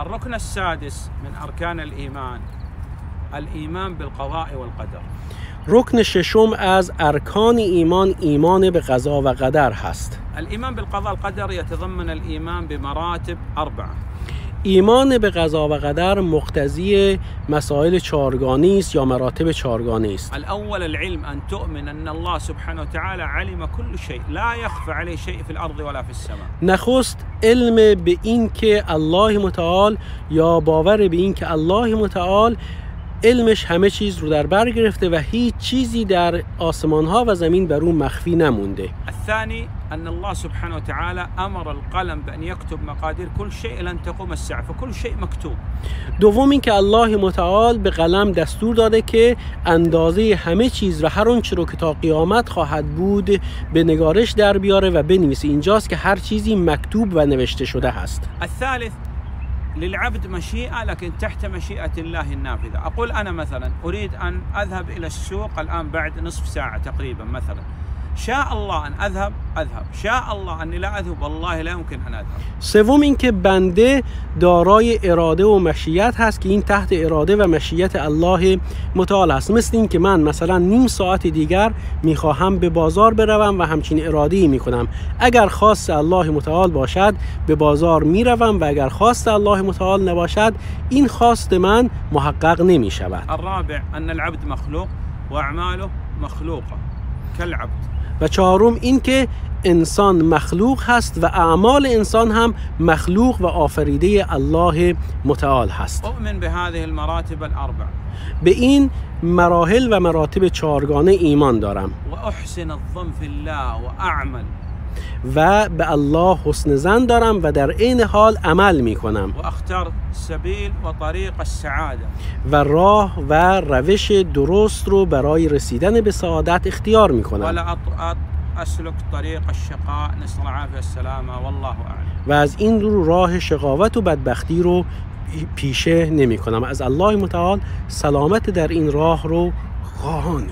الركن السادس من أركان الإيمان الإيمان بالقضاء والقدر. رکن ششم از ارکان ایمان ایمان به قضا و قدر هست. الإيمان بالقضاء والقدر يتضمن الإيمان بمراتب أربعة. ایمان به قضا و قدر مقتضی مسائل چهارگانه است یا مراتب چهارگانه است. الأول العلم أن تؤمن أن الله سبحانه وتعالى علم كل شيء لا يخفى عليه شيء في الأرض ولا في السماء. نخست علم به این که الله متعال یا باور به این که الله متعال علمش همه چیز رو در بر گرفته و هیچ چیزی در آسمان ها و زمین بر او مخفی نمونده. الثاني ان الله سبحانه وتعالى امر القلم بان يكتب مقادير كل شيء لن تقوم الساعه فكل شيء مكتوب. دوم اینکه الله متعال به قلم دستور داده که اندازه همه چیز و هر آنچه رو که تا قیامت خواهد بود به نگارش در بیاره و بنویسه. اینجاست که هر چیزی مکتوب و نوشته شده هست. الثالث للعبد مشيئة لكن تحت مشيئة الله النافذة. أقول أنا مثلا أريد أن أذهب إلى السوق الآن بعد نصف ساعة تقريبا مثلا، شاء الله أن أذهب، شاء الله أني لا أذهب والله لا يمكن أن أذهب. سوم اینکه بنده دارای اراده و مشیت هست که این تحت اراده و مشیت الله متعال است. مثل این که من مثلا نیم ساعت دیگر میخواهم به بازار بروم و همچین اراده‌ای میکنم. اگر خواست الله متعال باشد به بازار میروم و اگر خواست الله متعال نباشد این خواست من محقق نمیشود. الرابع أن العبد مخلوق و أعماله مخلوقة كالعبد. و چهارم این که انسان مخلوق هست و اعمال انسان هم مخلوق و آفریده الله متعال هست. اؤمن بهذه المراتب الاربع. به این مراحل و مراتب چهارگانه ایمان دارم. و احسن الظن في الله و اعمل. و به الله حسن ظن دارم و در عین حال عمل می کنم. و اختار سبیل و طریق السعاده. و راه و روش درست رو برای رسیدن به سعادت اختیار می کنم. ولا اسلک طریق الشقاء نسأل العافیه والسلامه والله اعلم. و از این رو راه شقاوت و بدبختی رو پیشه نمی کنم. از الله متعال سلامت در این راه رو خواهان.